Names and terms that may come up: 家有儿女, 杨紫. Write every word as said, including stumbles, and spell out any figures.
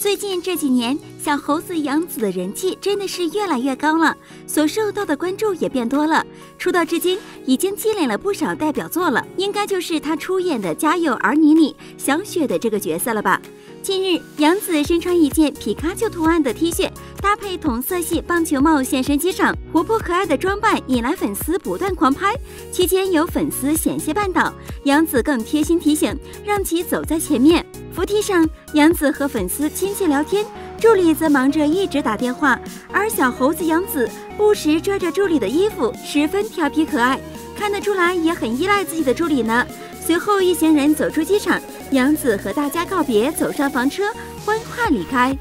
最近这几年，小猴子杨紫的人气真的是越来越高了，所受到的关注也变多了。出道至今，已经积累了不少代表作了，应该就是她出演的《家有儿女》里小雪的这个角色了吧。近日，杨紫身穿一件皮卡丘图案的 T 恤，搭配同色系棒球帽现身机场，活泼可爱的装扮引来粉丝不断狂拍。期间有粉丝险些绊倒，杨紫更贴心提醒，让其走在前面。 扶梯上，杨紫和粉丝亲切聊天，助理则忙着一直打电话，而小猴子杨紫不时抓着助理的衣服，十分调皮可爱，看得出来也很依赖自己的助理呢。随后，一行人走出机场，杨紫和大家告别，走上房车，欢快离开。